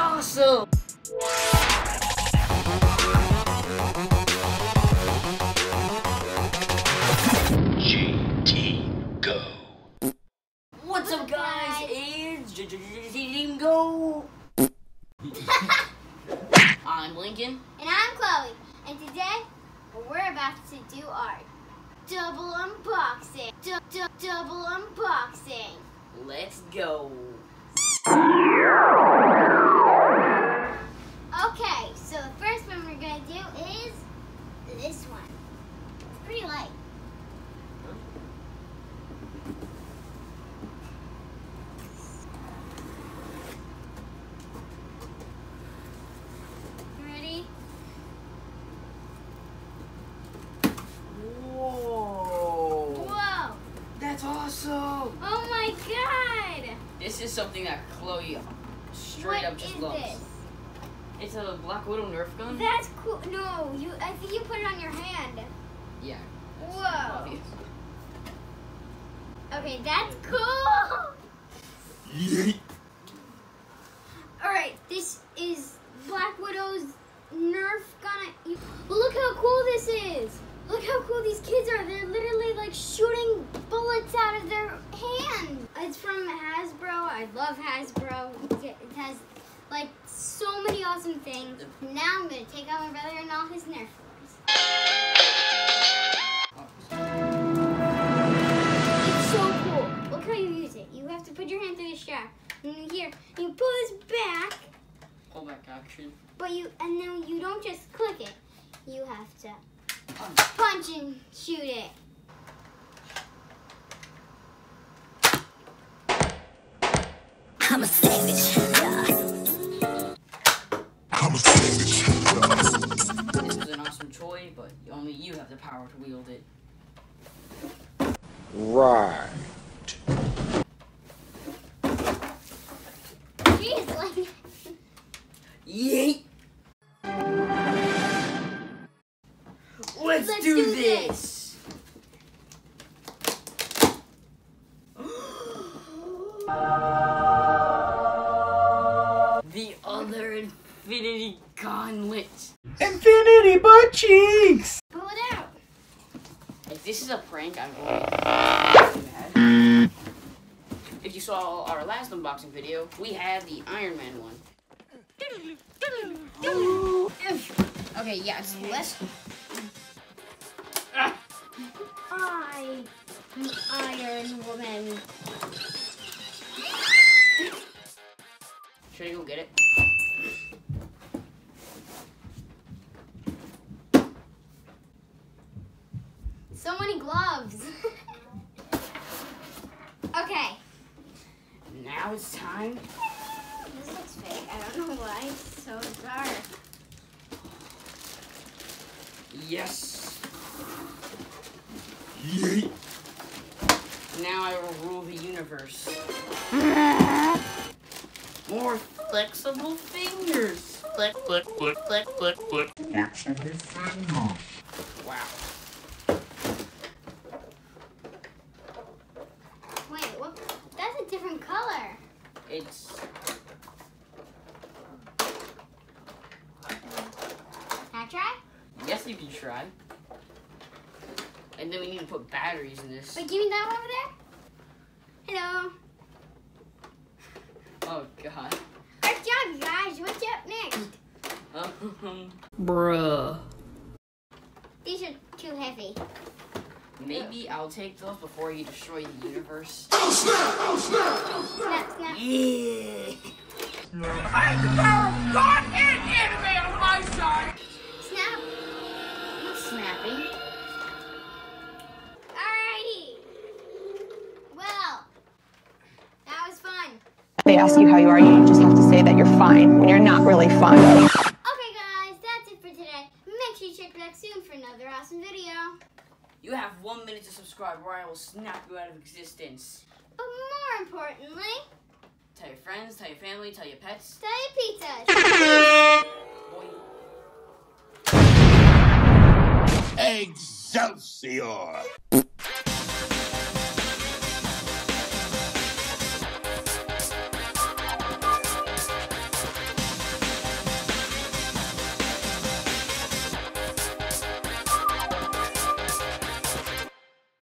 awesome! GT Go. What's up, guys? It's GT Go. I'm Lincoln. And I'm Chloe. And today, we're about to do our double unboxing. Double unboxing. Let's go. Okay, so the first one we're going to do is this one. It's pretty light. Ready? Whoa. Whoa. That's awesome. Oh my God. This is something that Chloe straight up just loves. This? It's a Black Widow NERF gun. That's cool. No, I think you put it on your hand. Yeah. Whoa. Obvious. Okay, that's cool. All right, this is Black Widow's NERF gun. Well, look how cool this is. Look how cool these kids are. They're literally like shooting bullets out of their hand. It's from Hasbro. I love Hasbro. It has like so many awesome things. Now I'm gonna take out my brother and all his NERF wars. It's so cool. Look how you use it. You have to put your hand through the strap. And here, you pull this back. Pull back action. But now you don't just click it. You have to punch and shoot it. I'm a savage. But only you have the power to wield it. Right. Jeez, like... Yeet! Let's do this! The other Infinity Gauntlet. Infinity butt cheeks! Pull it out. If this is a prank, I'm going to be. If you saw our last unboxing video, we had the Ironman one. Okay, yeah, it's less. I am Iron Woman. Should I go get it? So many gloves. Okay. Now it's time. This looks fake. I don't know why it's so dark. Yes. Yeet. Now I will rule the universe. More flexible fingers. Flexible fingers. Wow. It's can I try? Yes, you can try. And then we need to put batteries in this. Wait, give me that one over there. Hello. Oh God. Good job, guys. What's up next? Bruh. These are too heavy. Maybe I'll take those before you destroy the universe. Oh snap! Oh snap! Oh snap! Snap, snap. Yeah. I have the power of God and anime on my side! Snap! Not snapping. Alrighty! Well, that was fun. They ask you how you are, you just have to say that you're fine when you're not really fine. Okay guys, that's it for today. Make sure you check back soon for another awesome video. You have 1 minute to subscribe or I will snap you out of existence. But more importantly, tell your friends, tell your family, tell your pets, tell your pizzas. Boy. Excelsior!